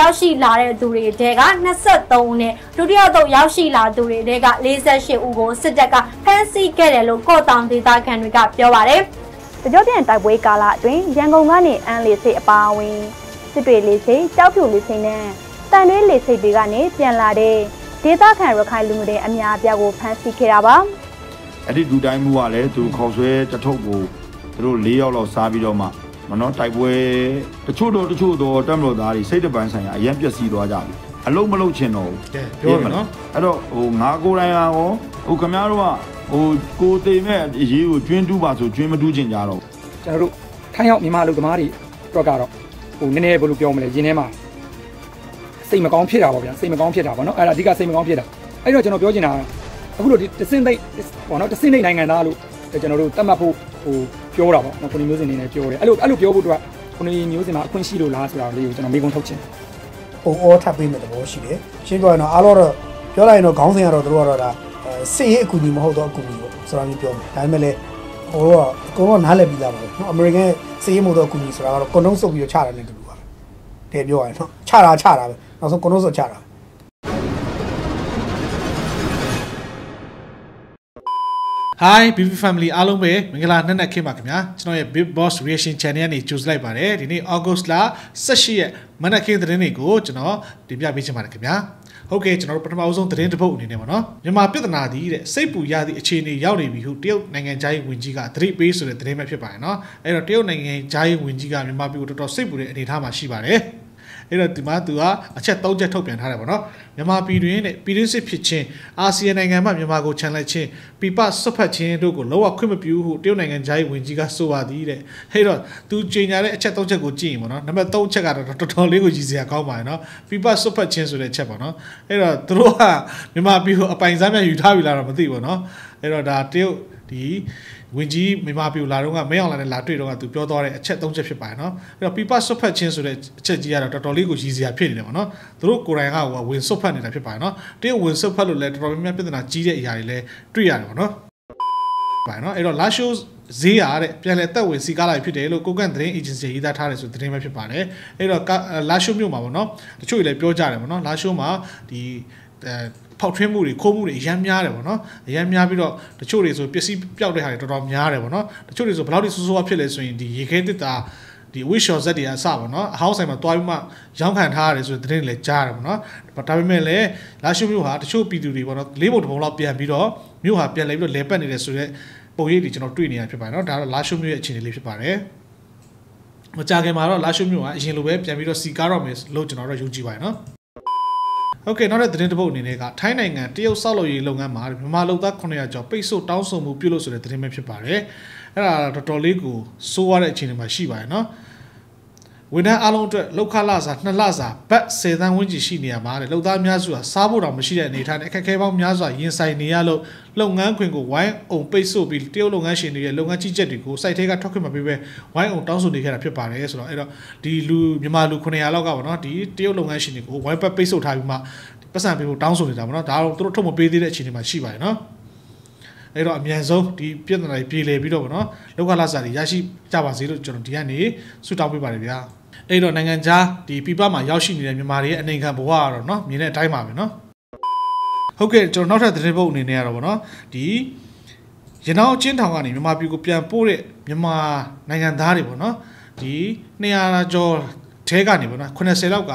ရောက်ရှိလာတဲ့သူတွေတဲက23နဲ့ဒုတိယတော့ရောက်ရှိလာသူတွေတဲက48ဦးကိုစစ်တပ်ကဖမ်းဆီးခဲ့တယ်လို့ကော့တောင်ဒေသခံတွေကပြောပါတယ်။တကြောပြန်တိုက်ပွဲကာလအတွင်းရန်ကုန်ကနေအန်လေးစိတ်အပါအဝင်စစ်တွေလေးစိတ်ကြောက်ဖြူလေးစိတ်နဲ့တန်တွင်းလေးစိတ်တွေကနေပြန်လာတဲ့ဒေသခံရခိုင်လူမျိုးတွေအများအပြားကိုဖမ်းဆီးခဲ့တာပါ။အဲ့ဒီဒူတိုင်းမှုကလည်းသူခေါ်ဆွဲတထုပ်ကိုသူတို့၄ယောက်လောက်စားပြီးတော့မှမနော်တိုက်ပွဲတချို့တော့တက်မလို့သားတွေစိတ်တပန်းဆိုင်ရအရင်ပျက်စီးသွားကြပြီအလုံးမလုံးချင်တော့ဘူးပြောရမနော်အဲ့တော့ဟိုငါကိုယ်တိုင်ရောဟိုခမားတို့ကဟိုကိုသိမ်မဲ့အရေးကိုကျွင်းတူးပါဆိုကျွင်းမတူးချင်ကြတော့ကျွန်တော်တို့ထိုင်းရောက်မြန်မာလူသမားတွေတော့ကတော့ဟိုနည်းနည်းဘယ်လိုပြောမလဲရင်းထဲမှာစိတ်မကောင်းဖြစ်တာပေါ့ဗျာစိတ်မကောင်းဖြစ်တာပေါ့နော်အဲ့ဒါအဓိကစိတ်မကောင်းဖြစ်တာအဲ့တော့ကျွန်တော်ပြောချင်တာအခုလို့ဒီတစင်းသိပေါ့နော်တစင်းသိနိုင်ငံသားလို့ကျွန်တော်တို့တတ်မှတ်ဖို့ဟိုပြောတာပေါ့နော်ခုနှစ်မျိုးစင်နေနဲ့ပြောတယ်အဲ့လိုပြောဖို့တော့ခုနှစ်မျိုးစင်မှာအခွင့်ရှိလို့လားဆိုတာလေးကိုကျွန်တော်မေးခွန်းထုတ်ချင်တယ်ပုံအောထပ်ပေးမယ်သဘောရှိတယ်ရှင်းပြောရင်တော့အားလုံးတော့ပြောလိုက်ရင်တော့ခေါင်းစဉ်ကတော့တို့ကတော့ဒါစစ်ရေးအကူအညီမဟုတ်တော့အကူအညီပေါ့ဆိုတာမျိုးပြောမယ်ဒါပေမဲ့လည်းဟိုတော့အကုန်လုံးနားလည်ပြီးသားပါပဲနော်အမေရိကန်စစ်ရေးမဟုတ်တော့အကူအညီဆိုတာကတော့ကွန်တုံးဆုပ်ပြီးတော့ချတာနဲ့တူတူပါပဲတဲ့ပြောရရင်နော်ချတာပဲနောက်ဆုံးကွန်တုံးဆုပ်ချတာHi BB Family အားလုံးပဲမင်္ဂလာနက်နက်ခင်ပါခင်ဗျာကျွန်တော်ရဲ့ Big Boss Reaction Channel ကနေကြိုလိုက်ပါတယ်ဒီနေ့ August လ18ရက်မနက်ခင်းသတင်းတွေကိုကျွန်တော်တင်ပြပေးချင်ပါတယ်ခင်ဗျာဟုတ်ကဲ့ကျွန်တော်တို့ပထမဆုံးသတင်းတစ်ပုဒ်အနေနဲ့ပေါ့နော်မြန်မာပြည်ထနာသည်တဲ့စိတ်ပူရသည့်အခြေအနေရောက်နေပြီဟုတရုတ်နိုင်ငံသားရေးဝန်ကြီးကသတိပေးဆိုတဲ့သတင်းပဲဖြစ်ပါတယ်နော်အဲ့တော့တရုတ်နိုင်ငံသားရေးဝန်ကြီးကမြန်မာပြည်ကိုတော်တော်စိတ်ပူတဲ့အနေအထားမှာရှိပါတယ်အဲ့တော့ဒီမှာသူကအချက်၃ချက်ထုတ်ပြန်ထားတယ်ပေါ့နော်မြန်မာပြည်တွင်းနဲ့ပြည်တွင်းစစ်ဖြစ်ခြင်းအာဆီယံနိုင်ငံမှမြန်မာကိုချန်လှပ်ခြင်းပြပဆွတ်ဖက်ခြင်းတို့ကိုလုံးဝခွင့်မပြုဟုတရုတ်နိုင်ငံသားရေးဝန်ကြီးကဆိုပါသည်တဲ့အဲ့တော့သူကြေညာတဲ့အချက်၃ချက်ကိုကြည့်ရင်ပေါ့နော်နံပါတ်၃ချက်ကတော့တော်တော်လေးကိုရည်စရာကောင်းပါတယ်နော်ပြပဆွတ်ဖက်ခြင်းဆိုတဲ့အချက်ပေါ့နော်အဲ့တော့သူတို့ကမြန်မာပြည်ကိုအပိုင်စားမြန်ယူထားပြီလားတော့မသိဘူးနော်အဲ့တော့ဒါတရုတ်ဒီဝင်ကြီးမြန်မာပြည်လာတော့ကမဲအောင်လာတဲ့လာတွေ့တော့ကသူပြောသွားတဲ့အချက်၃ချက်ဖြစ်ပါတယ်နော်အဲ့တော့ people ဆွတ်ဖက်ခြင်းဆိုတဲ့အချက်ကြီးကတော့တော်တော်လေးကိုရည်စရာဖြစ်နေတယ်ပေါ့နော်သူတို့ကိုယ်တိုင်ကဝင်ဆွတ်ဖက်နေတာဖြစ်ပါတယ်နော်တရုတ်ဝင်ဆွတ်ဖက်လို့လည်းတော်တော်များများပြဿနာကြီးတဲ့အရာတွေလည်းတွေ့ရတယ်ပေါ့နော်ပါတယ်နော်အဲ့တော့ last show ဈေးရတဲ့ပြန်လည်တက်ဝင်စီကားလာဖြစ်တယ်လို့ကိုကန့်သတင်း agency ရေးသားထားတယ်ဆိုတဲ့သတင်းပဲဖြစ်ပါတယ်အဲ့တော့ last show မြို့မှာပေါ့နော်တချို့တွေလည်းပြောကြတယ်ပေါ့နော် last show မှာဒီဖောက်ထွင်းမှုတွေခိုးမှုတွေအများများတယ်ပေါ့နော်အများများပြီးတော့တချို့တွေဆိုပစ္စည်းပျောက်တဲ့ဟာတွေတော်တော်များတယ်ပေါ့နော်တချို့တွေဆိုဘယ်လောက်ထိဆိုးဆိုးဖြစ်လဲဆိုရင်ဒီရေခဲတစ်တာဒီဝစ်ရှော့ဇက်တွေအစပေါ့နော်အဟောင်းဆိုင်မှာတွားပြီးမှရောင်းခံထားရတယ်ဆိုတဲ့သတင်းလည်းကြားတယ်ပေါ့နော်ဒါပေမဲ့လည်းလာရှုမျိုးဟာတချို့ပြည်သူတွေပေါ့နော်လေးပုံတစ်ပုံလောက်ပြန်ပြီးတော့မျိုးဟာပြန်လဲပြီးတော့လဲပတ်နေတယ်ဆိုတဲ့ပုံရိပ်တွေကျွန်တော်တွေ့နေရဖြစ်ပါတယ်နော်ဒါတော့လာရှုမျိုးရဲ့အခြေအနေလေးဖြစ်ပါတယ်မကြခင်မှာတော့လာရှုမျိုးကအရင်လိုပဲပြန်ပြီးတော့စီကားတော့မယ်လို့ကျွန်တော်တို့ယုံကြည်ပါတယ်နော်โอเคနောက်တဲ့သတင်းတစ်ပုဒ်အနေနဲ့ကထိုင်းနိုင်ငံတရုတ်ဆောက်လုပ်ရေးလုပ်ငန်းမှာမြန်မာလုပ်သား900ကျော်ပိတ်ဆို့တောင်းဆိုမှုပြုလို့ဆိုတဲ့သတင်းပဲဖြစ်ပါတယ်အဲ့ဒါတော်တော်လေးကိုစိုးရတဲ့အခြေအနေမှာရှိပါတယ်เนาะဝန်ထမ်းအားလုံးအတွက်လောက်ခလစာ2လစာဘတ်10သန်းဝန်းကျင်ရှိနေရမှာတဲ့လုပ်သားများစုဟာစားဖို့တောင်မရှိတဲ့အနေအထားနဲ့အခက်အခဲပေါင်းများစွာရင်ဆိုင်နေရလို့လုပ်ငန်းခွင်ကိုဝိုင်းအောင်ပိတ်ဆို့ပြီးတရုတ်လုပ်ငန်းရှင်တွေရဲ့လုပ်ငန်းကြီးကြပ်တွေကိုစိုက်ထဲကထွက်ခွင့်မပေးဘဲဝိုင်းအောင်တောင်းဆိုနေခဲ့တာဖြစ်ပါတယ်ဆိုတော့အဲ့တော့ဒီလူမြန်မာလူ900လောက်ကပေါ့နော်ဒီတရုတ်လုပ်ငန်းရှင်တွေကိုဝိုင်းပတ်ပိတ်ဆို့ထားပြီးမှပတ်စံပေးဖို့တောင်းဆိုနေတာပေါ့နော်ဒါတော့သူတို့ထုတ်မပေးသေးတဲ့အခြေအနေမှာရှိပါတယ်နော်အဲ့တော့အမြန်ဆုံးဒီပြဿနာတွေပြေလည်ပြီးတော့ပေါ့နော်လောက်ခလစာတွေရရှိကြပါစေလို့ကျွန်တော်ဒီကနေဆုတောင်းပေးပါတယ်ဗျာအဲ့တော့နိုင်ငံခြားဒီပြည်ပမှာရောက်ရှိနေတဲ့မြန်မာတွေရဲ့အနေခံဘဝကတော့เนาะမြင်တဲ့အတိုင်းပါပဲเนาะဟုတ်ကဲ့ကျွန်တော်နောက်ထပ်သတင်းပုဒ်အနေနဲ့ကတော့ဗောနော်ဒီရနောင်းချင်းထောင်ကနေမြန်မာပြည်ကိုပြန်ပို့တဲ့မြန်မာနိုင်ငံသားတွေဗောနော်ဒီ200ကျော်ထဲကနေဗောနော်80လောက်က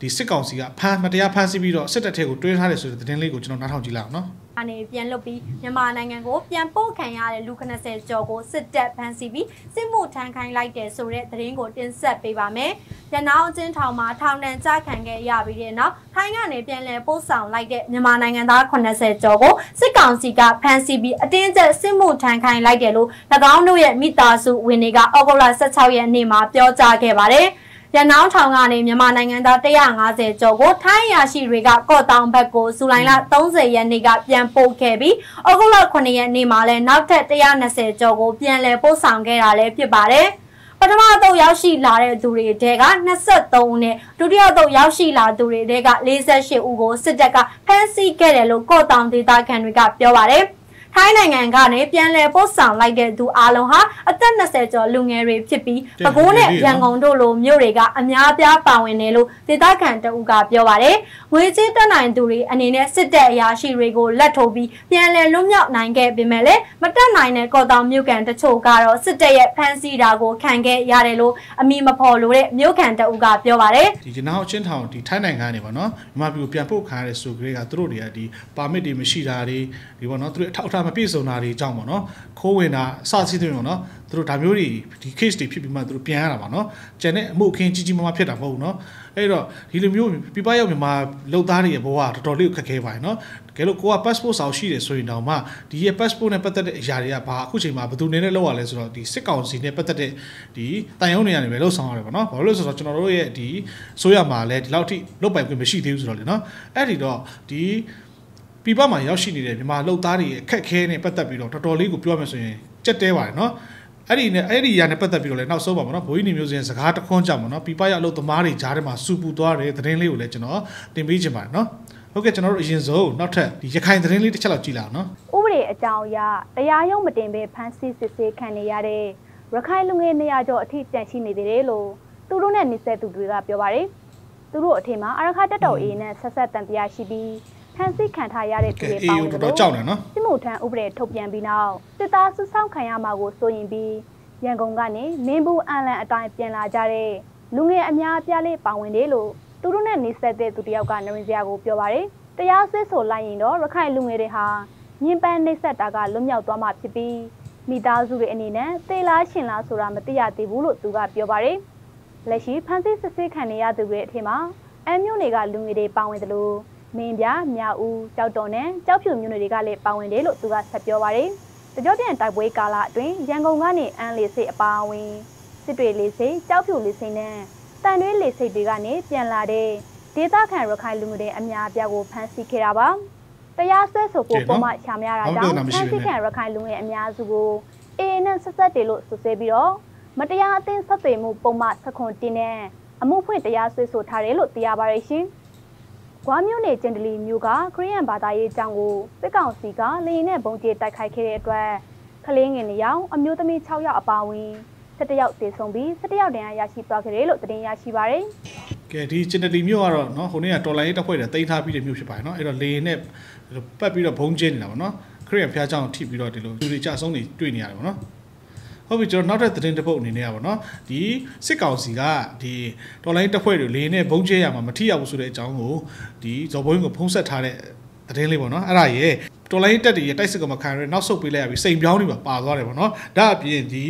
ဒီစစ်ကောင်စီကမတရားဖမ်းဆီးပြီးတော့စစ်တပ်ထဲကိုတွင်းထားတယ်ဆိုတဲ့သတင်းလေးကိုကျွန်တော်နားထောင်ကြည့်လိုက်အောင်เนาะအနေပြန်လွတ်ပြီးမြန်မာနိုင်ငံကိုပြန်ပို့ခံရတဲ့လူ90ကျော်ကိုစစ်တပ်ဖမ်းဆီးပြီးစစ်မှုထမ်းခိုင်းလိုက်တဲ့ဆိုတဲ့သတင်းကိုတင်ဆက်ပေးပါမယ်။ရနောင်းချင်းထောင်မှာထောင်ဒဏ်ကျခံခဲ့ရပြီးတဲ့နောက်ထိုင်းကနေပြန်လည်ပို့ဆောင်လိုက်တဲ့မြန်မာနိုင်ငံသား90ကျော်ကိုစစ်ကောင်စီကဖမ်းဆီးပြီးအတင်းကျပ်စစ်မှုထမ်းခိုင်းလိုက်တယ်လို့၎င်းတို့ရဲ့မိသားစုဝင်တွေကဩဂုတ်လ16ရက်နေ့မှာပြောကြားခဲ့ပါတယ်။ရန်အောင်ထောင်ကနေမြန်မာနိုင်ငံသား150ကျော်ကိုထိုင်းရာရှိတွေကကော့တောင်ဘက်ကိုဇူလိုင်လ30ရက်နေ့ကပြန်ပို့ခဲ့ပြီးအောက်တိုဘာ9ရက်နေ့မှာလည်းနောက်ထပ်120ကျော်ကိုပြန်လည်ပို့ဆောင်ခဲ့တာလည်းဖြစ်ပါတယ်။ပထမတော့ရောက်ရှိလာတဲ့သူတွေတဲက23ဦးနဲ့ဒုတိယတော့ရောက်ရှိလာသူတွေတဲက48ဦးကိုစစ်တပ်ကဖမ်းဆီးခဲ့တယ်လို့ကော့တောင်ဒေသခံတွေကပြောပါတယ်။ ထိုင်းနိုင်ငံကနေပြန်လည်ပို့ဆောင်လိုက်တဲ့သူအားလုံးဟာအသက်20ကျော်လူငယ်တွေဖြစ်ပြီးပဲခူးနဲ့ရန်ကုန်တို့လိုမြို့တွေကအများအပြားပါဝင်တယ်လို့ဒေသခံတအူးကပြောပါတယ်။ငွေကြေးတက်နိုင်သူတွေအနေနဲ့စစ်တပ်အရာရှိတွေကိုလက်ထိုးပြီးပြန်လည်လွတ်မြောက်နိုင်ခဲ့ပေမဲ့လည်းမတက်နိုင်တဲ့ကော့တောင်မြို့ကန်တချို့ကတော့စစ်တပ်ရဲ့ဖမ်းဆီးတာကိုခံခဲ့ရတယ်လို့အမိမဖော်လို့တဲ့မြို့ကန်တအူးကပြောပါတယ်။ဒီကျွန်တော်ချင်းထောင်ဒီထိုင်းနိုင်ငံကနေပေါ့နော်မြန်မာပြည်ကိုပြန်ပို့ခါရတဲ့ဆိုကြတဲ့ကသူတို့တွေကဒီပါမစ်တွေမရှိတာတွေဒီပေါ့နော်သူတို့အထောက်အထားမပြည့်စုံတာတွေကြောင့်ပေါ့နော်ခိုးဝင်တာအစရှိတဲ့ပေါ့နော်သူတို့ဒါမျိုးတွေဒီ case တွေဖြစ်ပြီးမှသူတို့ပြန်ရတာပါနော်ကျန်တဲ့အမှုအခင်းကြီးကြီးမားမားဖြစ်တာမဟုတ်ဘူးနော်အဲ့တော့ဒီလိုမျိုးပြပရောက်မြန်မာလုပ်သားတွေရဲ့ဘဝတော်တော်လေးကိုခက်ခဲပါတယ်နော်တကယ်လို့ကိုက passport ဆောင်ရှိတယ်ဆိုရင်တောင်မှဒီရဲ့ passport နဲ့ပတ်သက်တဲ့အရာတွေကဘာအခုချိန်မှာဘယ်သူနေနဲ့လောက်ရလဲဆိုတော့ဒီစစ်ကောင်စီနဲ့ပတ်သက်တဲ့ဒီတန်ရုံးတွေကနေပဲလှုပ်ဆောင်ရတယ်ပေါ့နော်ဘာလို့လဲဆိုတော့ကျွန်တော်တို့ရဲ့ဒီဆိုရမှာလဲဒီလောက်ထိလုတ်ပိုင်ခွင့်မရှိသေးဘူးဆိုတော့လေနော်အဲ့ဒီတော့ဒီပြပမှာရောက်ရှိနေတဲ့မြန်မာလုပ်သားတွေရဲ့ခက်ခဲနဲ့ပတ်သက်ပြီးတော့တော်တော်လေးကိုပြောရမယ်ဆိုရင်ကြက်တဲပါတယ်နော်အဲ့ဒီရာနဲ့ပတ်သက်ပြီးတော့လည်းနောက်ဆုံးပါမနော်ဘိုးကြီးနေမျိုးစင်စကားတခွန်းကြောင့်မနော်ပြပရအလုပ်သမားတွေကြားထဲမှာစူပူသွားတဲ့သတင်းလေးကိုလည်းကျွန်တော်တင်ပေးချင်ပါတယ်နော်ဟုတ်ကဲ့ကျွန်တော်တို့အရင်ဆုံးနောက်ထပ်ဒီရခိုင်သတင်းလေးတစ်ချက်လောက်ကြည့်လာအောင်နော်ဥပဒေအကြောင်းအရတရားရုံးမတင်ဘဲဖမ်းဆီးစစ်ဆေးခံနေရတဲ့ရခိုင်လူငယ်200ကျော်အထိတန်ရှိနေတယ်လို့သူတို့နဲ့နေဆက်သူတွေကပြောပါတယ်သူတို့အထင်မှာအရခါတက်တော်အေးနဲ့ဆက်ဆက်တန်တရားရှိပြီးဖမ်းဆီးခံထားရတဲ့သူတွေပေါင်းလို့စစ်မှုထမ်းဥပဒေထုတ်ပြန်ပြီးနောက်စစ်သားစုဆောင်ခံရမှာကိုစိုးရင်ပြီးရန်ကုန်ကနေမင်းဘူးအန်လန်အတိုင်းပြန်လာကြတဲ့လူငယ်အများအပြားလေးပါဝင်တယ်လို့သူတို့နဲ့နေဆက်တဲ့သူတယောက်ကနရင်စရာကိုပြောပါတယ်တရားစစ်ဆိုလိုက်ရင်တော့ရခိုင်လူငယ်တွေဟာညှဉ်းပန်းနှိပ်စက်တာကလွတ်မြောက်သွားမှာဖြစ်ပြီးမိသားစုတွေအနေနဲ့သေလားရှင်လားဆိုတာမသိရသေးဘူးလို့သူကပြောပါတယ်လက်ရှိဖမ်းဆီးစစ်ဆေးခံနေရသူတွေအထင်မှာအမ်းမြို့တွေကလူငယ်တွေပါဝင်တယ်လို့မင်းပြမြောက်ဦးကြောက်တော်နဲ့ကြောက်ဖြူမြို့နယ်တွေကလည်းပါဝင်တယ်လို့သူကဆက်ပြောပါတယ်။တကြောပြန်တိုက်ပွဲကာလအတွင်းရန်ကုန်ကနေအန်းလေးစိတ်အပါဝင်စစ်တွေလေးစိတ်ကြောက်ဖြူလေးစိတ်နဲ့တန်တွဲလေးစိတ်တွေကနေပြန်လာတဲ့ဒေသခံရခိုင်လူမျိုးတွေအများအပြားကိုဖမ်းဆီးခဲ့တာပါ။တရားစွဲဆိုဖို့ပုံမှန်ချာမရတာကြောင့်ဖမ်းဆီးခံရခိုင်လူမျိုးအများစုကိုအေးနဲ့ဆက်ဆက်တယ်လို့ဆိုဆဲပြီးတော့မတရားအသင်းဆက်သွယ်မှုပုံမှန်စခွန်တင်တဲ့အမှုဖွင့်တရားစွဲဆိုထားတယ်လို့သိရပါတယ်ရှင်။ဂွားမြို့နယ်ကျင်တလီမြို့ကခရီးရန်ဘာသာရေးကျောင်းကိုစစ်ကောင်စီကလေရင်နဲ့ဘုံကျဲတိုက်ခိုက်ခဲ့တဲ့အတွက်ခလေးငယ်2ယောက်အမျိုးသမီး6ယောက်အပါအဝင်17ယောက်သေဆုံးပြီး17ယောက်ဒဏ်ရာရရှိသွားခဲ့တယ်လို့သတင်းရရှိပါတယ်။ကဲဒီကျင်တလီမြို့ကတော့နော်ဟိုနေ့ကတော်လိုင်းရေးတပ်ဖွဲ့တွေတိမ်းထားပြီးတဲ့မြို့ဖြစ်ပါတယ်နော်အဲ့တော့လေရင်နဲ့ပတ်ပြီးတော့ဘုံကျဲနေတာပေါ့နော်ခရီးရန်ဖျားကျောင်းထိပြီးတော့ဒီလိုလူတွေကြဆုံးတွေတွေ့နေရတယ်ပေါ့နော်ဟုတ်ပြီကျွန်တော်နောက်ထပ်သတင်းတစ်ပုဒ်အနေနဲ့อ่ะဗောနော်ဒီစစ်ကောင်စီကဒီတော်လိုင်းတပ်ဖွဲ့တွေလေနဲ့ဘုံကျဲရမှာမထိရဘူးဆိုတဲ့အကြောင်းကိုဒီဇော်ဘုံကိုဖုံးဆက်ထားတဲ့သတင်းလေးဗောနော်အဲ့ဒါရဲ့တော်လိုင်းတပ်တွေရဲ့တိုက်စစ်ကမခံရနောက်ဆုတ်ပေးလိုက်ရပြီစိန်ပြောင်းတွေမှာပါသွားတယ်ဗောနော်ဒါအပြင်ဒီ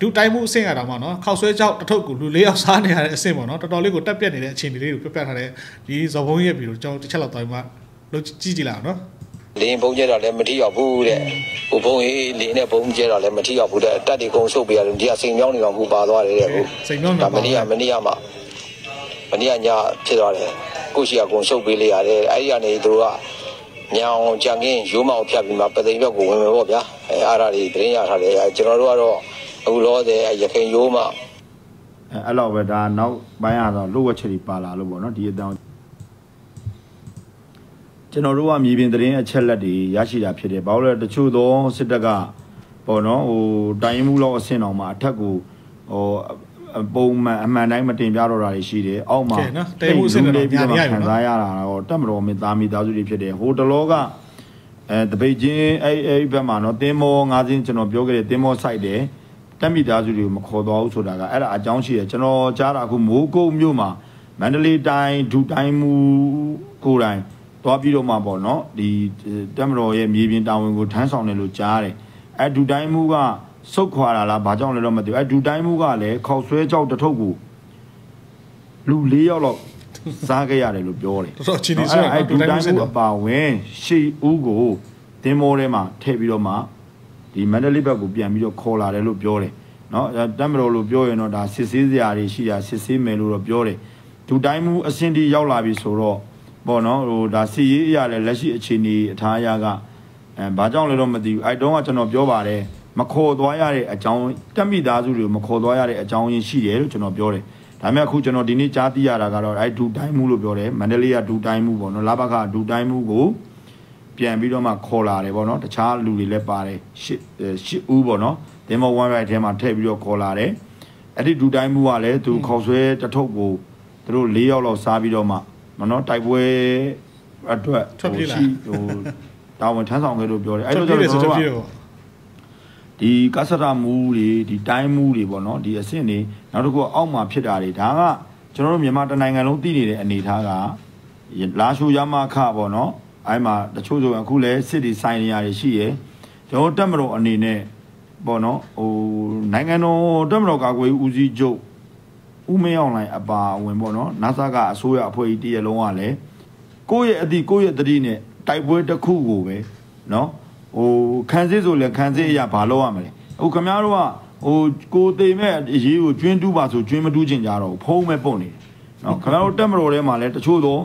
ဒုတိုင်းမှုအဆင့်ရတာမှာနော်ခောက်ဆွဲကြောက်တထုပ်ကိုလူ၄ယောက်စားနေရတဲ့အဆင့်ဗောနော်တော်တော်လေးကိုတက်ပြက်နေတဲ့အခြေအနေလေးကိုပြပြထားတဲ့ဒီဇော်ဘုံရဲ့ဗီဒီယိုကျွန်တော်တစ်ချက်လောက်သွားပြီးမှလို့ကြည့်ကြည့်လိုက်အောင်နော်လင်းဘုံကျဲတော့လည်းမထီရောက်ဘူးတဲ့ဟိုဘုံဟေးလင်းနဲ့ဘုံကျဲတော့လည်းမထီရောက်ဘူးတဲ့တက်တီကုံဆုပ်ပြရတယ်ဒီကစိန်မြောင်းနေတော့ခုပါသွားတယ်တဲ့ခုစိန်မြောင်းနေပါမနေ့ကညဖြစ်သွားတယ်ခုရှိကကုံဆုပ်ပေးလိုက်ရတယ်အဲ့ဒီကနေသူကညောင်ကြံကင်းရိုးမောင်ဖြတ်ပြီးမှပသိမ်ဘက်ကိုဝင်မယ်ပေါ့ဗျာအဲ့အားတွေသတင်းရထားတယ်ကျွန်တော်တို့ကတော့အခုလောတဲ့ရခိုင်ရိုးမောင်အဲ့လောက်ပဲဒါနောက်ပိုင်းကတော့လို့ဝက်ချယ်ပါလာလို့ပေါ့နော်ဒီအတန်းကျွန်တော်တို့ကမြေပြင်သတင်းအချက်လက်တွေရရှိတာဖြစ်တယ်။ဘာလို့လဲတချို့သောစစ်တပ်ကပေါ့နော်ဟိုတိုင်းမှုလောက်အဆင့်အောင်မှာအထက်ကိုဟိုပုံမှန်အမှန်တိုင်းမတင်ပြတော့တာတွေရှိတယ်။အောက်မှာတိုင်းမှုအဆင့်တွေပြန်ရပြန်စားရတာတော့တတ်မတော်မသားမိသားစုတွေဖြစ်တယ်။ဟိုတလောကတပိတ်ချင်းအဲ့ဘက်မှာနော်တင်းမောငါးစင်းကျွန်တော်ပြောခဲ့တယ်တင်းမောဆိုင်တယ်။တက်မိသားစုတွေကိုမခေါ်သွားဘူးဆိုတာကအဲ့ဒါအကြောင်းရှိတယ်။ကျွန်တော်ကြားတာအခုမိုးကုတ်မြို့မှာမန္တလေးတိုင်းဒူတိုင်းမှုကိုယ်တိုင်သွားပြီးတော့မှပေါ့နော်ဒီတက်မတော်ရဲ့မြေပြင်တာဝန်ကိုထမ်းဆောင်တယ်လို့ကြားတယ်အဲဒူတိုင်းမှုကစုတ်ခွာလာလားဘာကြောင့်လဲတော့မသိဘူးအဲဒူတိုင်းမှုကလည်းခေါက်ဆွဲကြောက်တထုပ်ကိုလူ၄ယောက်လောက်စားခဲ့ရတယ်လို့ပြောတယ်တော်တော်ချင်းနေဆိုအဲဒူတိုင်းမှုအပါဝင်ရှေ့ဦးကိုတင်မောထဲမှာထည့်ပြီးတော့မှဒီမန္တလေးဘက်ကိုပြန်ပြီးတော့ခေါ်လာတယ်လို့ပြောတယ်နော်တက်မတော်လို့ပြောရင်တော့ဒါစစ်ဆေးစရာတွေရှိတာစစ်ဆေးမယ်လို့တော့ပြောတယ်ဒူတိုင်းမှုအစင်တီရောက်လာပြီဆိုတော့ပေါ့နော်ဟိုဒါစီရေးအရာလည်းလက်ရှိအခြေအနေအထားအရကဘာကြောင့်လဲတော့မသိဘူးအဲ့တုန်းကကျွန်တော်ပြောပါတယ်မခေါ်သွားရတဲ့အကြောင်းတက်မိသားစုတွေမခေါ်သွားရတဲ့အကြောင်းရင်းရှိတယ်လို့ကျွန်တော်ပြောတယ်ဒါမှမဟုတ်အခုကျွန်တော်ဒီနေ့ကြားသိရတာကတော့အဲ့ဒူတိုင်းမှုလို့ပြောတယ်မန္တလေးကဒူတိုင်းမှုပေါ့နော်လာဘကဒူတိုင်းမှုကို ပြန်ပြီးတော့မှခေါ်လာတယ်ပေါ့နော်တခြားလူတွေလည်းပါတယ်၈ဦးပေါ့နော်ဒင်းမော1 right ထဲမှာထည့်ပြီးတော့ခေါ်လာတယ်အဲ့ဒီဒူတိုင်းမှုကလည်းသူခေါက်ဆွဲတထုပ်ကိုသူတို့၄ယောက်လောက်စားပြီးတော့မှနော်တိုက်ပွဲအတွက်ထွက်ပြေးလာဟိုတာဝန်ထမ်းဆောင်ခဲ့လို့ပြောတယ်အဲ့လိုဆိုတော့ကျွန်တော်ကဒီကဆရမူတွေဒီတိုင်းမူတွေပေါ့နော်ဒီအဆင့်တွေနောက်တစ်ခုအောက်မှာဖြစ်တာတွေဒါကကျွန်တော်တို့မြန်မာတနိုင်ငံလုံးသိနေတဲ့အနေအထားကလာရှိုးရမခပေါ့နော်အဲ့မှာတချို့ဆိုအခုလဲစစ်တီဆိုင်နေရာတွေရှိရယ်ကျွန်တော်တက်မတော်အနေနဲ့ပေါ့နော်ဟိုနိုင်ငံတော်တက်မတော်ကာကွယ်ရေးဦးစီးချုပ်ဦးမင်းအောင်လှိုင်အပါဝင်ပေါ့နော်နာဆာကအစိုးရအဖွဲ့ကြီးတရလုံးကလည်းကိုယ့်ရဲ့အသည့်ကိုယ့်ရဲ့တတိနဲ့တိုက်ပွဲတစ်ခုကိုပဲနော်ဟိုခံစစ်ဆိုလဲခံစစ်အရာဘာလုပ်ရမလဲအခုခင်ဗျားတို့ကဟိုကိုသိမ်မဲ့အရေးကိုကျွင်းတူးပါဆိုကျွင်းမတူးချင်ကြတော့ဖုံးမဲ့ပုတ်နေနော်ခင်ဗျားတို့တက်မတော်ထဲမှာလဲတချို့တော့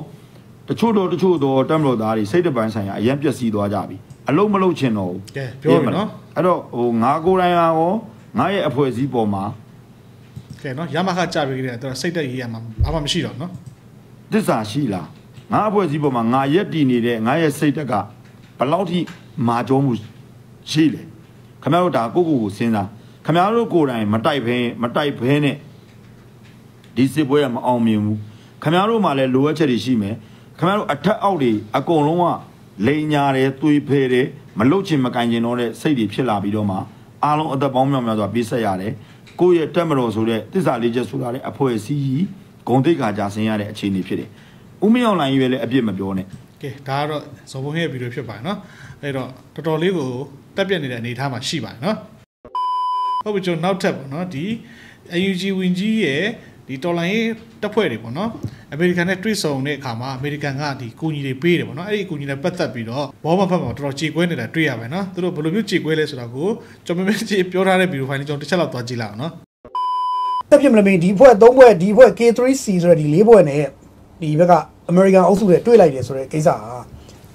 တက်မတော်သားတွေစိတ်တပန်းဆိုင်ရအရင်ပြက်စီးသွားကြပြီအလုံးမလုံးချင်တော့ဘူးပြောမယ်နော်အဲ့တော့ဟိုငါကိုယ်တိုင်ရောငါရဲ့အဖွဲ့အစည်းပေါ်မှာကဲနော်ရမခကြပြီးကြတယ်သူစိတ်တက်ရေးရမှာဘာမှမရှိတော့နော်သစ္စာရှိလားငါအဖွဲ့အစည်းပေါ်မှာငါရက်တည်နေတဲ့ငါရဲ့စိတ်တက်ကဘယ်လောက်ထိမာကြောမှုရှိလေခင်ဗျားတို့ဒါကိုစဉ်းစားခင်ဗျားတို့ကိုယ်တိုင်မတိုက်ဖဲနဲ့ဒီစစ်ပွဲကမအောင်မြင်ဘူးခင်ဗျားတို့မှာလည်းလိုအပ်ချက်တွေရှိမယ်ခင်ဗျားတို့အထက်အောက်တွေအကုန်လုံးကလိန်ညာတယ်သွေးဖဲတယ်မလုတ်ချင်မကန်ချင်တော့တဲ့စိတ်တွေဖြစ်လာပြီးတော့မှအားလုံးအသက်ပေါင်းများစွာပြေးဆက်ရတယ်ကိုယ့်ရဲ့တက်မတော်ဆိုတဲ့တစ္ဆာလေးချက်ဆိုတာလေအဖွဲ့အစည်းကြီးဂုံတိတ်ခါကြာဆင်းရတဲ့အခြေအနေဖြစ်တယ်ဦးမင်းအောင်လှိုင်ကြီးပဲလေအပြစ်မပြောနဲ့ကဲဒါကတော့ဇော်ဘုံရဲ့ဗီဒီယိုဖြစ်ပါတယ်နော်အဲ့တော့တော်တော်လေးကိုတက်ပြက်နေတဲ့အနေအထားမှာရှိပါတယ်နော်ဟုတ်ပြီကျွန်တော်နောက်ထပ်ပေါ့နော်ဒီ NUG ဝင်ကြီးရဲ့ဒီတော်လိုင်းတက်ဖွဲ့တွေပေါ့နော်အမေရိကန်နဲ့တွေ့ဆုံတဲ့အခါမှာအမေရိကန်ကဒီကူညီတွေပေးတယ်ပေါ့နော်အဲ့ဒီကူညီတွေပတ်သက်ပြီးတော့ဘောမဖတ်မှာတော်တော်ကြေကွဲနေတာတွေ့ရမယ်နော်သူတို့ဘယ်လိုမျိုးကြေကွဲလဲဆိုတာကိုကျွန်တော်မင်းကြီးပြောထားတဲ့ဗီဒီယိုဖိုင်လေးကျွန်တော်တစ်ချက်လောက်သွားကြည့်လိုက်အောင်နော်တက်ပြမလို့မင်းဒီဖွဲ့၃ဖွဲ့ဒီဖွဲ့ K3C ဆိုတဲ့ဒီ၄ဖွဲ့နဲ့ဒီဘက်ကအမေရိကန်အုပ်စုတွေတွေ့လိုက်တယ်ဆိုတဲ့ကိစ္စဟာ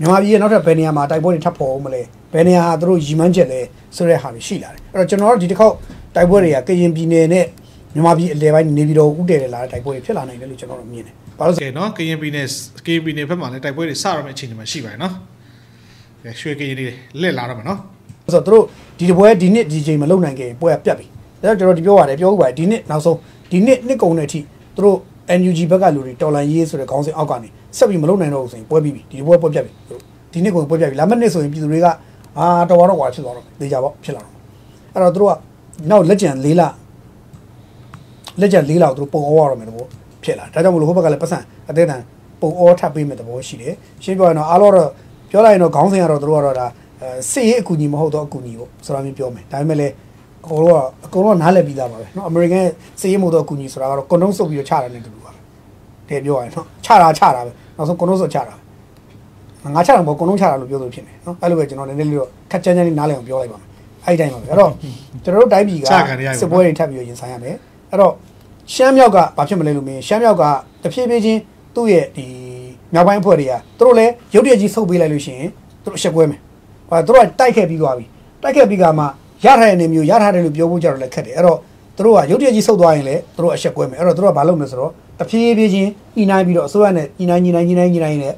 မြန်မာပြည်ရဲ့နောက်ထပ်ဘယ်နေရာမှာတိုက်ပွဲတွေထပ်ပေါ်အောင်မလဲဘယ်နေရာဟာသူတို့ရီမန်းချက်လဲဆိုတဲ့ဟာတွေရှိလာတယ်အဲ့တော့ကျွန်တော်တို့ဒီတစ်ခေါက်တိုက်ပွဲတွေကကရင်ပြည်နယ်နဲ့မြန်မာပြည်အလဲပိုင်းနေပြီးတော့ဥတည်တယ်လားတိုက်ပွဲတွေဖြစ်လာနိုင်တယ်လို့ကျွန်တော်တို့မြင်တယ်။ဘာလို့လဲနော်ကရင်ပြည်နယ်ဘက်မှာလည်းတိုက်ပွဲတွေစရမယ့်အခြေအနေမှာရှိပါတယ်နော်။ရွှေကရင်တွေလက်လာတော့မှာနော်။ဆိုတော့တို့ဒီတပွဲဒီနှစ်ဒီချိန်မလုံနိုင်ခင်ပွဲကပြတ်ပြီ။ဒါကြောင့်ကျွန်တော်ဒီပြောရတယ်ပြောဥပါတယ်ဒီနှစ်နောက်ဆုံးဒီနှစ်ကုန်တဲ့အထိတို့ NUG ဘက်ကလူတွေတော်လန်ရေးဆိုတဲ့ခေါင်းစဉ်အောက်ကနေဆက်ပြီးမလုံနိုင်တော့ဘူးဆိုရင်ပွဲပြီးပြီဒီပွဲပြတ်ပြီ။ဒီနှစ်ကုန်ပွဲပြတ်ပြီလာမယ့်နှစ်ဆိုရင်ပြည်သူတွေကအာတော်တော်ကွာဖြစ်သွားတော့ဒေချာပေါ့ဖြစ်လာတော့။အဲ့တော့တို့ကနောက်လက်ကျန်၄လ4လောက်သူတို့ပုံအောရမယ်လို့ဖြစ်လာဒါကြောင့်မလို့ဟိုဘက်ကလည်းပတ်စံအသေးတန်ပုံအောထပ်ပေးမယ်သဘောရှိတယ်ရှင်းပြောရင်တော့အားလုံးတော့ပြောလိုက်ရင်တော့ခေါင်းစဉ်ကတော့သူတို့ကတော့ဒါစစ်ရေးအကူအညီမဟုတ်တော့အကူအညီပေါ့ဆိုတာမျိုးပြောမယ်ဒါပေမဲ့လည်းအကုန်လုံးနားလည်ပြီးသားပါပဲเนาะအမေရိကန်စစ်ရေးမဟုတ်တော့အကူအညီဆိုတာကတော့ကွန်ဒုံးဆုပ်ပြီးတော့ချတာနဲ့တူတူပါပဲတကယ်ပြောရရင်เนาะချတာပဲနောက်ဆုံးကွန်ဒုံးဆုပ်ချတာငါချတာမဟုတ်ကွန်ဒုံးချတာလို့ပြောဆိုဖြစ်နေเนาะအဲ့လိုပဲကျွန်တော်လည်းနည်းနည်းလေးတော့ခက်ချမ်းချမ်းလေးနားလည်အောင်ပြောလိုက်ပါမယ်အဲ့တိုင်းပါပဲအဲ့တော့ကျွန်တော်တို့တိုင်းပြည်ကစစ်ပွဲတွေထပ်ပြီးရင်ဆိုင်ရမယ်အဲ့တော့ရှမ်းမြောက်ကဘာဖြစ်မလဲလို့မင်းရှမ်းမြောက်ကတဖြည်းဖြည်းချင်းသူ့ရဲ့ဒီမြောက်ပိုင်းအဖွဲ့တွေကသူတို့လည်းရုတ်တရက်ကြီးဆုပ်ပေးလိုက်လို့ရှိရင်သူတို့ရှက်ကွဲမယ်။ဟာသူတို့ကတိုက်ခဲ့ပြီးသွားပြီ။တိုက်ခဲ့ပြီးကမှရထားတဲ့နေမျိုးရထားတယ်လို့ပြောဖို့ကြတော့လည်းခက်တယ်။အဲ့တော့သူတို့ကရုတ်တရက်ကြီးဆုပ်သွားရင်လည်းသူတို့အရှက်ကွဲမယ်။အဲ့တော့သူတို့ကဘာလုပ်မလဲဆိုတော့တဖြည်းဖြည်းချင်းညှိနှိုင်းပြီးတော့အစိုးရနဲ့ညှိနှိုင်းနဲ့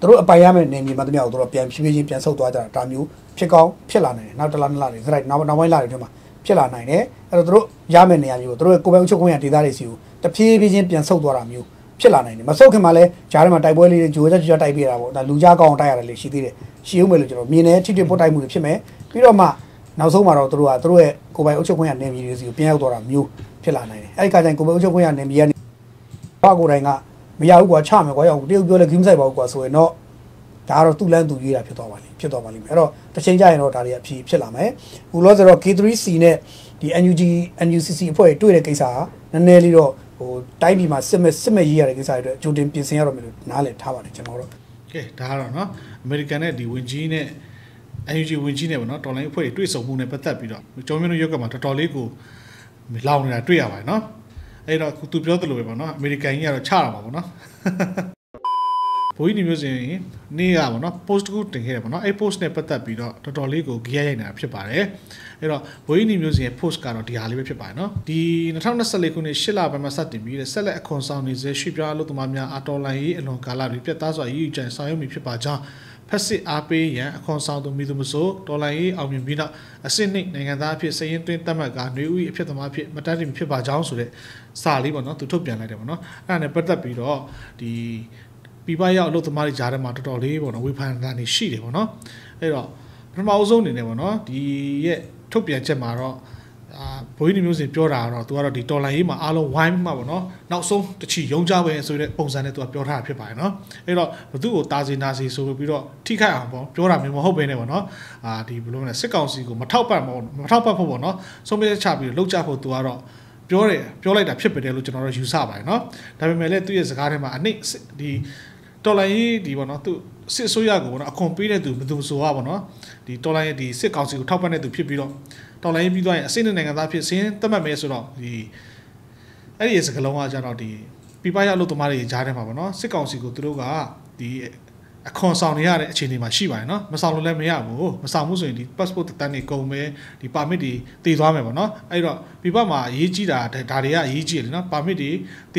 သူတို့အပိုင်ရမယ့်နေမျိုးမှတမယောက်သူတို့ပြန်ဖြည်းဖြည်းချင်းပြန်ဆုပ်သွားကြတာဒါမျိုးဖြစ်ကောင်းဖြစ်လာနိုင်တယ်။နောက်တစ်လနှစ်လတွေစလိုက်နောက်ပိုင်းလတွေထဲမှာဖြစ်လာနိုင်တယ်အဲ့တော့တို့ရမယ့်နေရာမျိုးတို့ရဲ့ကိုယ်ပိုင်အုပ်ချုပ်ခွင့်ရဒေသတွေစီကိုတဖြည်းဖြည်းချင်းပြန်ဆုတ်သွားတာမျိုးဖြစ်လာနိုင်တယ်မဆုတ်ခင်မှာလဲဂျားထဲမှာတိုက်ပွဲလေးတွေဂျိုးတိုက်ပြတာပေါ့ဒါလူကြားကောင်းတိုက်ရတယ်လေရှိသေးတယ်ရှိဦးမယ်လို့ကျွန်တော်မြင်တယ်ထိထိပုတ်တိုက်မှုတွေဖြစ်မယ်ပြီးတော့မှနောက်ဆုံးမှာတော့တို့ကတို့ရဲ့ကိုယ်ပိုင်အုပ်ချုပ်ခွင့်ရနယ်မြေတွေစီကိုပြန်ရောက်သွားတာမျိုးဖြစ်လာနိုင်တယ်အဲ့ဒီကကြိုင်ကိုယ်ပိုင်အုပ်ချုပ်ခွင့်ရနယ်မြေကနေဘာကိုယ်တိုင်ကမရဘူးကွာချမယ်ကွာရောက်တရုတ်ပြောလဲဂိမ်းဆိုင်ပါဘူးကွာဆိုရင်တော့ဒါကတော့သူ့လမ်းသူရွေးတာဖြစ်သွားပါလိမ့်မယ်အဲ့တော့တစ်ချိန်ကျရင်တော့ဒါတွေအဖြစ်ဖြစ်လာမယ်ဘူလို့ဆိုတော့ K3C နဲ့ဒီ NUCC အဖွဲ့တွေ့တဲ့ကိစ္စကနည်းနည်းလေးတော့ဟိုတိုင်းပြည်မှာစစ်မဲ့ရေးရတဲ့ကိစ္စတွေအတွက်အကျိုးတင်ပြင်ဆင်ရတော့မယ်လို့နားလည်ထားပါတယ်ကျွန်တော်တို့ကဲဒါကတော့နော်အမေရိကန်နဲ့ဒီဝင်ကြီးနဲ့ NUG ဝင်ကြီးနဲ့ပေါ့နော်တော်လိုင်းအဖွဲ့တွေ့ဆုံမှုနဲ့ပတ်သက်ပြီးတော့ကျော်မြင့်တို့ရုပ်ကမှာတော်တော်လေးကိုလောင်နေတာတွေ့ရပါတယ်နော်အဲ့တော့သူပြောသလိုပဲပေါ့နော်အမေရိကန်ကြီးကတော့ချတာပါပေါ့နော်ဘိုးကြီးမျိုးစင်နေ့ကပေါ့နော် post ကိုတင်ခဲ့တယ်ပေါ့နော်အဲ့ post နဲ့ပတ်သက်ပြီးတော့တော်တော်လေးကိုဂီးရိုက်နေတာဖြစ်ပါတယ်အဲ့တော့ဘိုးကြီးမျိုးစင် post ကတော့ဒီဟာလေးပဲဖြစ်ပါတယ်နော်ဒီ2024ခုနှစ်8လပိုင်းမှာစတင်ပြီးတဲ့ဆက်လက်အခွန်ဆောင်နေစေရှိပြားလို့သမားများအတော်လိုင်းရေးအလွန်ကာလတွေပြတ်သားစွာရည်ရွယ်ကြံဆောင်ရွက်မှုဖြစ်ပါကြောင်း ဖက်စစ်အားပေးရန်အခွန်ဆောင်သူမိသူမဆိုတော်လှန်ရေးအောင်မြင်ပြီးနောက်အစစ်နှိမ့်နိုင်ငံသားအဖြစ်စည်ရင်းတွင်တတ်မှတ်ကာနှွေဦး၏အဖြစ်သမားဖြစ်မတတ်တင်ဖြစ်ပါကြောင်းဆိုတဲ့စာလေးပေါ့နော်သူထုတ်ပြန်လိုက်တယ်ပေါ့နော်အဲ့ဒါနဲ့ပတ်သက်ပြီးတော့ဒီပြပရောက်အလုပ်သမားတွေကြားထဲမှာတော်တော်လေးပေါ့နော်ဝေဖန်တာနေရှိတယ်ပေါ့နော်အဲ့တော့ပထမအဆုံးအနေနဲ့ပေါ့နော်ဒီရဲ့ထုတ်ပြန်ချက်မှာတော့ဘိုးကြီးမျိုးစင်ပြောတာကတော့သူကတော့ဒီတော်လိုင်းရေးမှာအားလုံးဝိုင်းမှာပေါ့နော်နောက်ဆုံးတချီရုံးကြပဲဆိုတဲ့ပုံစံနဲ့သူကပြောထားတာဖြစ်ပါတယ်နော်အဲ့တော့ဘသူ့ကိုတာစီနာစီဆိုပြီးတော့ထိခိုက်အောင်ပေါ့ပြောတာမျိုးမဟုတ်ပဲနဲ့ပေါ့နော်ဒီဘလို့လဲစစ်ကောင်စီကိုမထောက်ပံ့ဖို့ပေါ့နော်ဆုံးဖြတ်ချပြီးလှုပ်ကြဖို့သူကတော့ပြောလိုက်တာဖြစ်ပါတယ်လို့ကျွန်တော်တို့ယူဆပါတယ်နော်ဒါပေမဲ့လည်းသူ့ရဲ့စကားထဲမှာအနိဒီတော်လိုင်းရေးဒီပေါ့နော်သူစစ်ဆိုးရကိုပေါ့နော်အခွန်ပေးတဲ့သူဘသူဆိုတာပေါ့နော်ဒီတော်လိုင်းရေးဒီစစ်ကောင်စီကိုထောက်ပံ့တဲ့သူဖြစ်ပြီးတော့တော်လိုင်းပြီးသွားရင်အစိမ့်နိုင်ငံသားဖြစ်စင်းသတ်မှတ်မယ်ဆိုတော့ဒီအဲ့ဒီစကလုံးကကျတော့ဒီပြပရအလုပ်သမားတွေကြားထဲမှာပေါ့နော်စစ်ကောင်စီကိုသူတို့ကဒီအခွန်ဆောင်နေရတဲ့အခြေအနေမှာရှိပါတယ်နော်မဆောင်လို့လည်းမရဘူးမဆောင်မှုဆိုရင်ဒီ passport တန်းနေကုန်မယ်ဒီ permit တွေတည်သွားမယ်ပေါ့နော်အဲ့တော့ပြပမှာအရေးကြီးတာဒါတွေကအရေးကြီးတယ်နော် permit တွ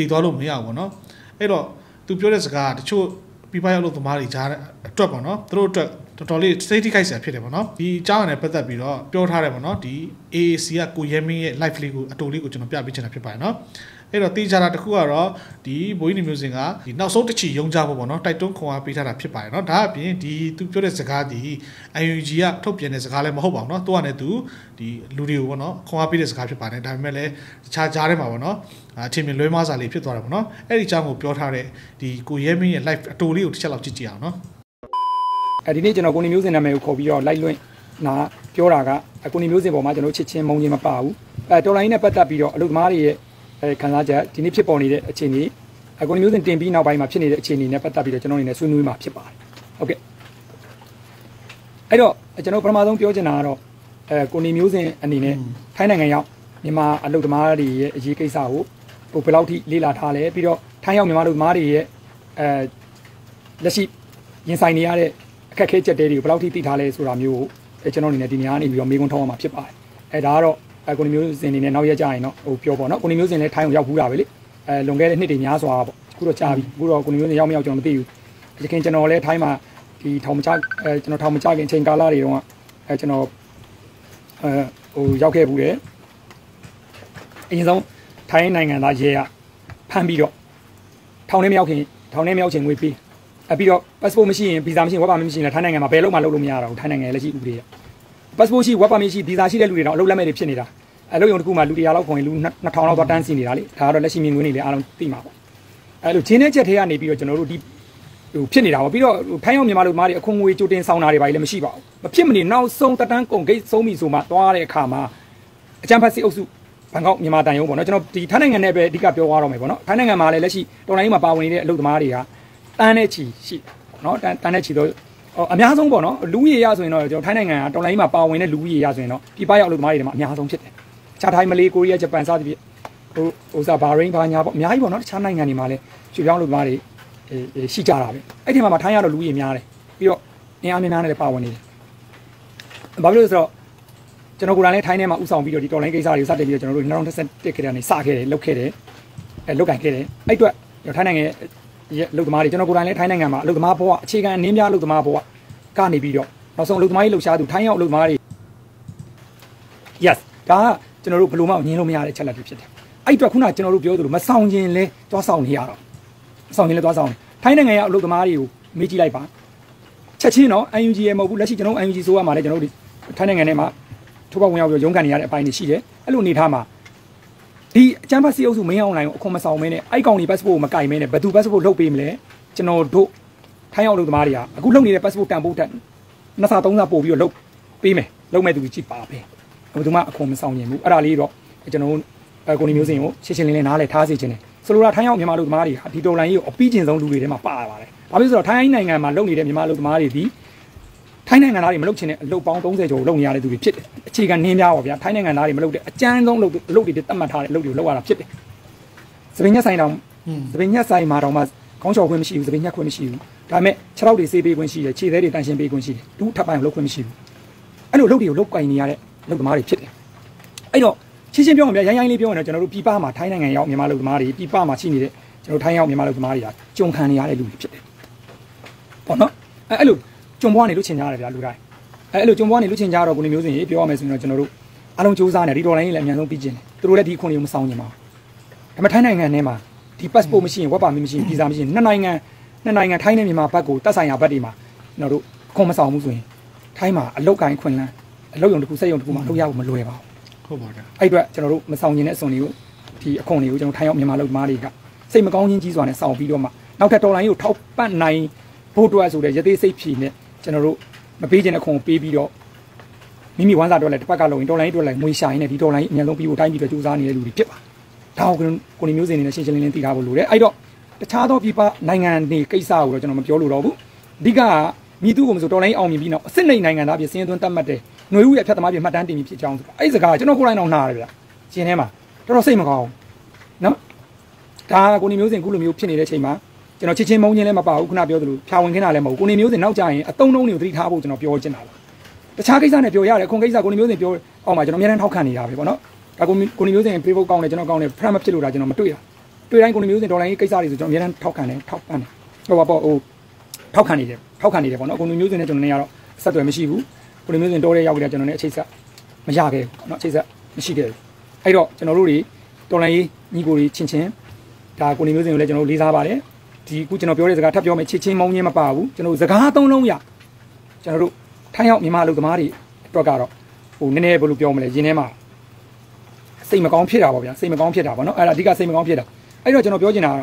ေတည်သွားလို့မရဘူးပေါ့နော်အဲ့တော့သူပြောတဲ့စကားကတချို့ပြပရအလုပ်သမားတွေကြားအတွက်ပေါ့နော်သူတို့အတွက်တော်တော်လေးစိတ်ထိခိုက်စရာဖြစ်တယ်ပေါ့နော်ဒီအကြောင်းနဲ့ပတ်သက်ပြီးတော့ပြောထားတယ်ပေါ့နော်ဒီ AAC ကကိုရဲမင်းရဲ့ live လေးကိုအတူလေးကိုကျွန်တော်ပြပေးချင်တာဖြစ်ပါတယ်နော်အဲ့တော့တေးချတာတစ်ခုကတော့ဒီဘိုးကြီးမျိုးစင်ကဒီနောက်ဆုံးတစ်ချီရုံးကြဖို့ပေါ့နော်တိုက်တွန်းခွန်အားပေးထားတာဖြစ်ပါတယ်နော်ဒါအပြင်ဒီသူပြောတဲ့စကားဒီ NUG ကထုတ်ပြန်တဲ့စကားလည်းမဟုတ်ပါဘူးနော်သူကလည်းသူဒီလူတွေကိုပေါ့နော်ခွန်အားပေးတဲ့စကားဖြစ်ပါတယ်ဒါပေမဲ့လည်းတခြားကြားထဲမှာပေါ့နော်အထင်မြင်လွဲမှားစာလေးဖြစ်သွားတာပေါ့နော်အဲ့ဒီအကြောင်းကိုပြောထားတဲ့ဒီကိုရဲမင်းရဲ့ live အတူလေးကိုတစ်ချက်လောက်ကြည့်ကြည့်အောင်နော်ဒီနေ့ကျွန်တော်ကိုနေမျိုးစင်နာမည်ကိုခေါ်ပြီးတော့လိုက်လွင့်နာပြောတာကကိုနေမျိုးစင်ပေါ်မှာကျွန်တော်ချစ်ချင်းမုန်းချင်းမပါဘူးတော်လိုင်းနဲ့ပတ်သက်ပြီးတော့အလုပ်သမားတွေရဲ့ခံစားချက်ဒီနေ့ဖြစ်ပေါ်နေတဲ့အခြေအနေကိုနေမျိုးစင်တင်ပြီးနောက်ပိုင်းမှာဖြစ်နေတဲ့အခြေအနေနဲ့ပတ်သက်ပြီးတော့ကျွန်တော်အနေနဲ့ဆွေးနွေးမှာဖြစ်ပါတယ်ဟုတ်ကဲ့အဲ့တော့ကျွန်တော်ပထမဆုံးပြောချင်တာကတော့ကိုနေမျိုးစင်အနေနဲ့ထိုင်းနိုင်ငံရောက်မြန်မာအလုပ်သမားတွေရဲ့အရေးကိစ္စကိုဘယ်လောက်ထိလေ့လာထားလဲပြီးတော့ထိုင်းရောက်မြန်မာအလုပ်သမားတွေရဲ့လက်ရှိရင်ဆိုင်နေရတဲ့အခက်ခဲချက်တွေကိုဘယ်လောက်ထိသိထားလဲဆိုတာမျိုးကိုကျွန်တော်အနေနဲ့ဒီနေရာနေပြီးတော့မေးခွန်းထောက်ရမှာဖြစ်ပါတယ်ဒါကတော့ကိုနေမျိုးစင်အနေနဲ့နောက်ရကြရင်တော့ဟိုပြောပေါ့နော်ကိုနေမျိုးစင်လည်းထိုင်းကိုရောက်ဘူးတာပဲလေလွန်ခဲ့တဲ့နှစ်တွေများစွာပေါ့အခုတော့ကြာပြီအခုတော့ကိုနေမျိုးစင်ရောက်မရောက်ကျွန်တော်မသိဘူးတကယ်ကျွန်တော်လည်းထိုင်းမှာဒီထောင်မချခင်အချိန်ကာလတွေတုန်းကကျွန်တော်ဟိုရောက်ခဲ့ဘူးတယ်အရင်ဆုံးထိုင်းနိုင်ငံသားရဲကဖမ်းပြီးတော့ထောင်ထဲမရောက်ခင်ငွေပေးပြီးတော့ passport မရှိရင် visa မရှိရင် work permit မရှိရင်ထိုင်းနိုင်ငံမှာဘယ်လုံးမှလုပ်လို့မရတော့ဘူးထိုင်းနိုင်ငံလက်ရှိဥပဒေရ passport ရှိ work permit ရှိ visa ရှိတဲ့လူတွေတော့အလုပ်လက်မဲ့တွေဖြစ်နေတာအလုပ်ရုံတစ်ခုမှာလူ100လောက်ခေါ်ရင်လူ2000လောက်သွားတန်းစီနေတာလေဒါကတော့လက်ရှိမြင်ကွင်းတွေလည်းအားလုံးသိမှာပေါ့အဲ့လိုဂျင်းတဲ့ချက်ထဲကနေပြီးတော့ကျွန်တော်တို့ဒီဟိုဖြစ်နေတာပေါ့ပြီးတော့ထိုင်းရောက်မြန်မာလူမားတွေအခွန်ငွေကြိုတင်ဆောင်တာတွေပါလည်းမရှိပါဘူးမဖြစ်မနေနောက်ဆုံးတတန်းကုန်ဂိတ်ဆုံးပြီဆိုမှသွားတဲ့အခါမှာအကြံဖက်စစ်အုပ်စုဘန်ကောက်မြန်မာတန်ရုံးပေါ့နော်ကျွန်တော်ဒီထိုင်းနိုင်ငံနဲ့ပဲအဓိကပြောသွားတော့မယ်ပေါ့နော်ထိုင်းနိုင်ငံမှာလည်းလက်ရှိတော်လိုင်းမှာပါဝင်နေတဲ့အလုပ်သမားတွေကတန်းနဲ့ချီရှိเนาะတန်းနဲ့ချီတော့အများဆုံးပေါ့เนาะလူကြီးရဆိုရင်တော့ကျွန်တော်ထိုင်းနိုင်ငံကတော်လိုင်းမှာပါဝင်တဲ့လူကြီးရဆိုရင်တော့ပြပရောက်အလုပ်သမားတွေမှာအများဆုံးဖြစ်တယ်ခြားထိုင်းမလေးကိုရီးယားဂျပန်စသဖြင့်ဟိုဘာရိန်းဘာညာပေါ့အများကြီးပေါ့เนาะတခြားနိုင်ငံတွေမှာလည်းရွှေပြောင်းအလုပ်သမားတွေရှိကြတာပဲအဲ့ဒီမှာထိုင်းရတော့လူကြီးများတယ်ပြီးတော့အင်အားများများနဲ့လည်းပါဝင်နေတယ်ဘာဖြစ်လို့ဆိုတော့ကျွန်တော်ကိုယ်တိုင်လည်းထိုင်းထဲမှာဥဆောင်ပြီးတော့ဒီတော်လိုင်းကိစ္စတွေစတင်ပြီးတော့ကျွန်တော်တို့2021ခေတ်ကနေစခဲ့တယ်လုပ်ခဲ့တယ်အဲ့အတွက်ထိုင်းနိုင်ငံရဲ့အလုပ်သမားတွေကျွန်တော်ကိုယ်တိုင်လည်းထိုင်းနိုင်ငံမှာအလုပ်သမားဘဝအခြေခံအနည်းများအလုပ်သမားဘဝကနေပြီးတော့နောက်ဆုံးအလုပ်သမားကြီးလှူရှားသူထိုင်းရောက်အလုပ်သမားတွေ Yes ဒါကျွန်တော်တို့ဘယ်လိုမှငြင်းလို့မရတဲ့ချက်လက်တွေဖြစ်တယ်အဲ့အတွက်ခုနကျွန်တော်တို့ပြောသလိုမဆောင်ခြင်းလဲသွားဆောင်နေရတော့ထိုင်းနိုင်ငံရဲ့အလုပ်သမားတွေကိုမေးကြည့်လိုက်ပါချက်ချင်းတော့ NUG ရမဟုတ်ဘူးလက်ရှိကျွန်တော် NUG ဆိုရမှာလဲကျွန်တော်တို့ထိုင်းနိုင်ငံထဲမှာထုတ်ပေါ်ဝင်ရောက်ပြီးရုံးကန်နေရတဲ့အပိုင်းတွေရှိတယ်အဲ့လိုအနေထားမှာဒီအချမ်းဖတ်စီအုပ်စုမင်းအောင်လိုင်းကိုအခွန်မဆောင်မဲနဲ့အိုက်ကောင်တွေ passport ကိုမကင်မဲနဲ့ဘယ်သူ passport လုတ်ပေးမလဲကျွန်တော်တို့ထိုင်းရောက်လို့သမားတွေကအခုလုတ်နေတဲ့ passport တန်ဖိုးတက်နှစ်ဆသုံးဆပို့ပြီးတော့လုတ်ပေးမယ်လုတ်မဲ့သူကြီးကြည့်ပါပဲဘယ်သူမှအခွန်မဆောင်ရင်ဘူးအဲ့ဒါလေးတော့ကျွန်တော်ကိုနေမျိုးစင်ကိုရှင်းရှင်းလင်းလင်းနားလည်ထားစေချင်တယ်ဆိုလိုတာထိုင်းရောက်မြန်မာလူသမားတွေကဒီတော်လိုင်းကြီးကိုအပီးကျင်ဆုံးလူတွေထဲမှာပါပါတယ်ဘာဖြစ်လို့ဆိုတော့ထိုင်းနိုင်ငံမှာလုတ်နေတဲ့မြန်မာလူသမားတွေဒီထိုင်းနိုင်ငံသားတွေမလုတ်ချင်တဲ့အလုပ်ပေါင်း30ကျော်ကိုလုပ်နေရတဲ့သူတွေဖြစ်တယ်။အခြေခံနှင်းများပါဗျာ။ထိုင်းနိုင်ငံသားတွေမလုတ်တဲ့အကြမ်းဆုံးအလုပ်တွေတတ်မှတ်ထားတဲ့အလုပ်တွေကိုလုပ်ရတာဖြစ်တယ်။စပင်ညက်ဆိုင်တောင်စပင်ညက်ဆိုင်မှာတောင်မှခေါင်းချော်ခွင့်မရှိဘူးစပင်ညက်ခွင့်မရှိဘူး။ဒါပေမဲ့ခြေထောက်တွေဆေးပေးခွင့်ရှိတယ်၊ခြေသေးတွေတန်ရှင်းပေးခွင့်ရှိတယ်။ဒူးထပ်ပိုင်းကိုလုပ်ခွင့်မရှိဘူး။အဲ့လိုအလုပ်တွေကိုလုပ်ကိုင်နေရတဲ့အလုပ်သမားတွေဖြစ်တယ်။အဲ့တော့ချင်းချင်းပြောအောင်ဗျာရိုင်းရိုင်းလေးပြောရင်တော့ကျွန်တော်တို့ပြည်ပမှာထိုင်းနိုင်ငံရောက်မြန်မာအလုပ်သမားတွေပြည်ပမှာရှိနေတဲ့ကျွန်တော်ထိုင်းရောက်မြန်မာအလုပ်သမားတွေကကြုံခံနေရတဲ့လူတွေဖြစ်တယ်။ပေါ့နော်။အဲ့လို中午你都请假了，对吧？路来，哎，路中午你都请假了，我们苗族人比较没什么，就那路，阿龙就是那里多人来，面上比劲，都来地空里我们少年嘛，他们太难干了嘛，地 passport 没信，我爸没信，地啥没信，那应该太难嘛，不过打算也不的嘛，那路空没少没做，太嘛，老干困了，老用的苦，谁用的苦嘛，老也我们累吧，好吧的，哎对，就那路我们少年来送牛，地空牛就那太阳面嘛，老马的个，谁么高年级转的少比多嘛。 那他多人有偷办来，不多数的，这对谁批呢？像那路，那北京的空北边了，明明晚上多来，八家老人多来多来，没下雨呢，地多来，人家比我大一点，就啥呢？路里接吧。他好跟过年没事呢，星期天地下不路嘞，哎哟，这差多比把南安的给啥路了？就那么表路了不？你看，你都我们说多来奥秘比呢，现在南安那边现在都他妈的，内陆也偏他妈的，他妈的没偏这样子，哎这个就那过来弄哪来了？现在嘛，这都谁么搞？那，他过年没事，过年没有偏你的谁嘛？ 就那七千毛钱嘞嘛，把乌克兰表的路，台湾跟那嘞毛，过年没有人闹架，啊，东东牛对他不就那表进来了。这差几山嘞表也嘞，空几山过年没有人表，哦嘛就那没人好看你啊，别个喏。啊，过年没有人皮肤高嘞，就那高嘞，他们皮肤大就那么对啊。对嘞，过年没有人多嘞，几山里就没人好看嘞，好看嘞。我话不哦，好看你嘞，好看你嘞，别个喏。过年没有人嘞就那样咯，实在没师傅。过年没有人多嘞，要个嘞就那嘞七十，没下个，喏七十，没四个。哎咯，就那路里多嘞，你过来亲亲，但过年没有人嘞就那离啥吧嘞。 地古就那表里自家，他表没七千毛年嘛包，就那自家当农呀，就那路太阳明嘛路他妈的多干了，哦，奶奶不路表没来，今天嘛，谁没讲撇的吧？谁没讲撇的吧？喏，哎啦，这个谁没讲撇的？哎哟，就那表进来了，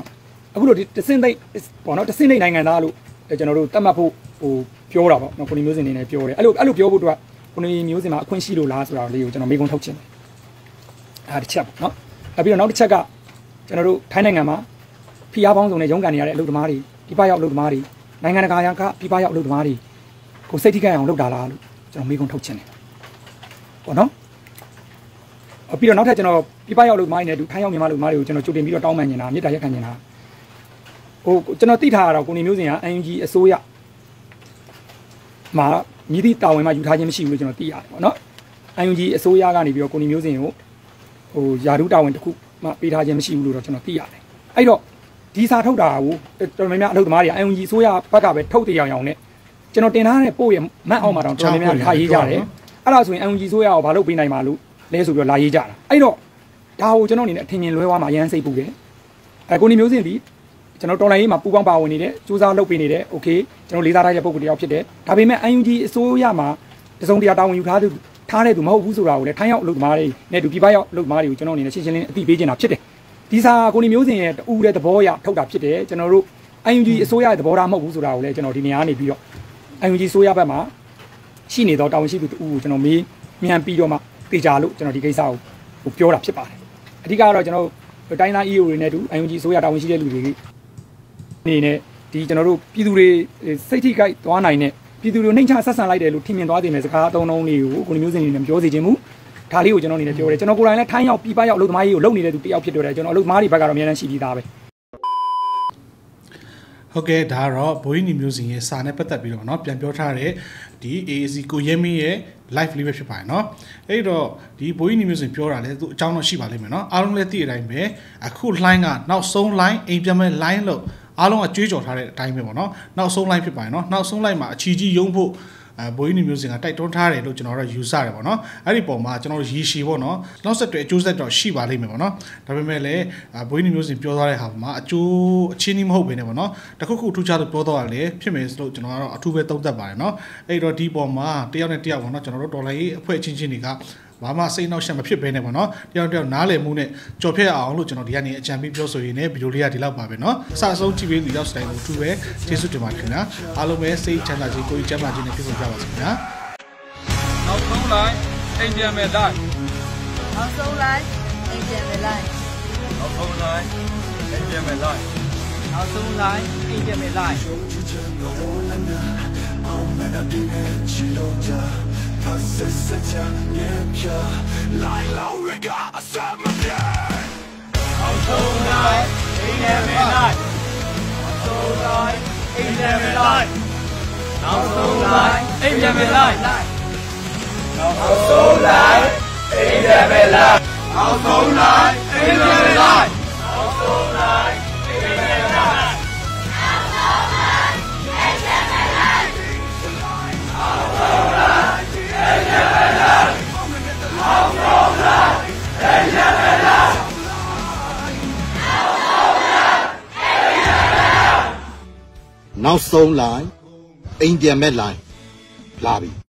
啊，不罗这现在，把那这现在哪样大路？就那路他妈不表了吧？那可能苗子奶奶表的，哎路表不多，可能苗子嘛昆西路拉出来，就那美工偷钱，啊，吃不？喏，啊，比如那吃个，就那路太难干嘛？ 皮亚帮助呢，勇敢点嘞，路他妈的，皮巴要路他妈的，哪样的家样家，皮巴要路他妈的，可谁提干样路打啦，就没空偷钱嘞，哦喏，比如那天就那皮巴要路买呢，就太阳没嘛路买了，就那酒店比较倒霉人呐，你大家看人呐，哦，就那地摊了，过年没人呀 ，NUG 收呀，嘛，你的单位嘛有他这么辛苦，就那地呀，喏 ，NUG 收呀，干的比较过年没人哦，哦，亚洲单位的苦嘛，比他这么辛苦了，就那地呀嘞，哎哟。 第三偷大乌，这没咩偷他妈的，俺用二手呀，把家伙偷的样样的。这那电脑呢，包也蛮好嘛，当这没咩太易家的。阿拉属于俺用二手呀，把路边来马路，来属于来易家了。哎咯，然后这那呢，天天来话嘛，也很辛苦的。哎，过年没有生意，这那到来嘛，不光包你的，就是路边你的 ，OK， 这那离大大也包不了些的。特别咩，俺用二手呀嘛，这兄弟阿当用他都，他呢都冇无手了的，他要路他妈的，那都皮包要路他妈的，这那呢，先地皮子拿些的。 第三，过年苗子呢，屋里的包呀，偷打皮的，就那路，俺用去收呀，的包他妈无收了嘞，就那里面那边了，俺用去收呀，白嘛，去年到大温西都屋，就那面边了嘛，对家路，就那里给烧，不飘了皮吧，这家了就那，在那以后呢，都俺用去收呀，大温西的路里，你呢，第就那路，比如嘞，身体该多难呢，比如嘞，人家生产来的路，天面多的么是卡到农里，过年苗子呢，苗子节目。 他里有就那里的表嘞，就那过来嘞，太阳比白要露他妈有露你嘞，都比要偏多嘞，就那露马里白家罗面人细皮大呗。OK， 他罗不一定苗子耶，山内不特别罗，喏，偏表差嘞，第 AC 古耶米耶 life 里边去拍喏，哎罗，第不一定苗子表来嘞，都长得细白嘞么喏，阿龙嘞第来咩，啊酷 line 啊，那松 line， 哎边么 line 咯，阿龙啊追着他嘞 time 咩么喏，那松 line 去拍喏，那松 line 嘛，奇迹永不。 不一定苗子啊，带动他嘞，都只拿来 use 嘞，啵喏。哎，你宝嘛，只拿来稀稀啵喏。那说对，就是对稀巴嘞，咪啵喏。特别咩嘞？不一定苗子表达嘞，好嘛，就千里目后边嘞，啵喏。但可可土家都表达嘞，偏咩都只拿土匪偷得吧嘞，喏。哎，罗地宝嘛，这样嘞，这样啵喏，只拿罗多来，不会亲亲你噶。 妈妈生那些么偏白呢，啵喏，这样哪里木呢？照片啊，我路就那底啊呢，前面比较水呢，比较厉害的了，爸爸喏。啥时候去玩？你要是来我住呗，结束就完事啦。阿龙没生钱啦，就可以钱啦，就那去做家务事啦。老松来，一点没来。老松来，一点没来。老松来，一点没来。老松来，一点没来。 This is a young year, like Lauriga, a summer day. I'm so nice, ain't every night. I'm so nice, ain't every night. I'm so nice, ain't every night. I'm so nice, ain't every night. I'm so nice, ain't every night. I'm so nice. 老公来，一点没来。နောက်ဆုံးလိုက်အိန္ဒိယမက်လိုက်လာပြီ